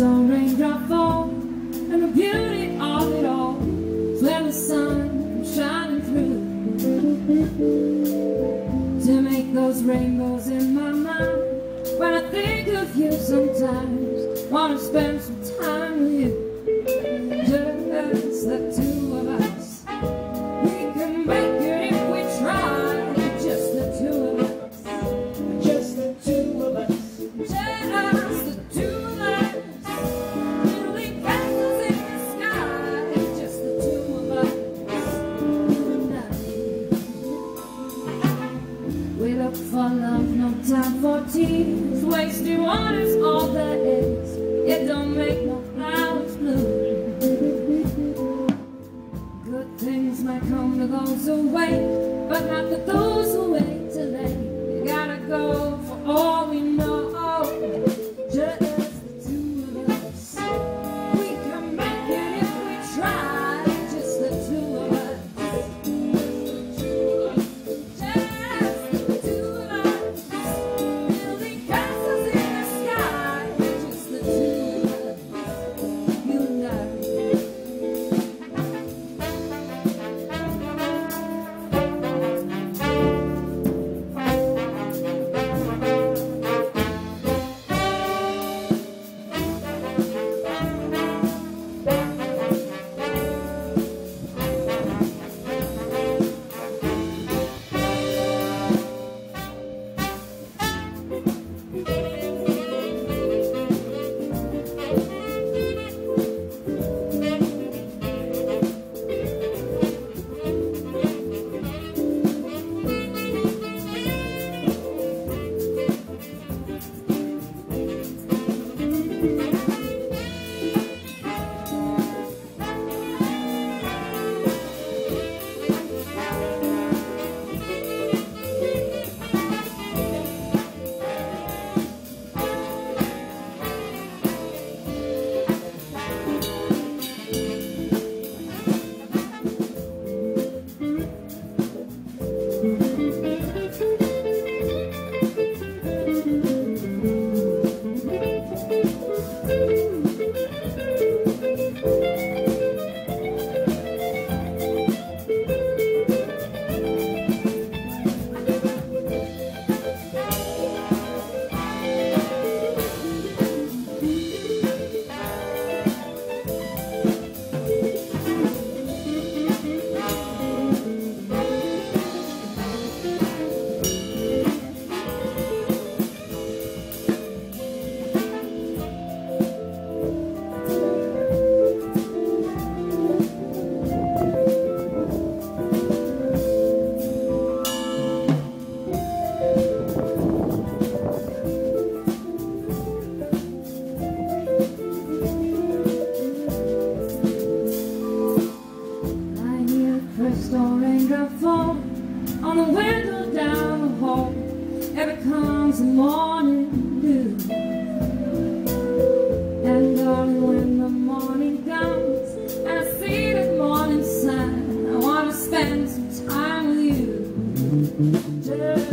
no raindrop fall, and the beauty of it all is where the sun comes shining through to make those rainbows in my mind. When I think of you, sometimes wanna spend some time with you, just the two of us. We can make it if we try, just the two of us, just the two of us, just the two of us. We'll leave castles in the sky, just the two of us. We look for love, no time for tea. Wasted waters, all that is. It don't make no flowers blue. Good things might come to those who wait, but not for those who wait too late. You gotta go for all we know. Just the two of us. We can make it if we try. Just the two of us. Just the two of us. On the window down the hall, it becomes the morning dew. And darling, when the morning comes and I see the morning sun, I want to spend some time with you.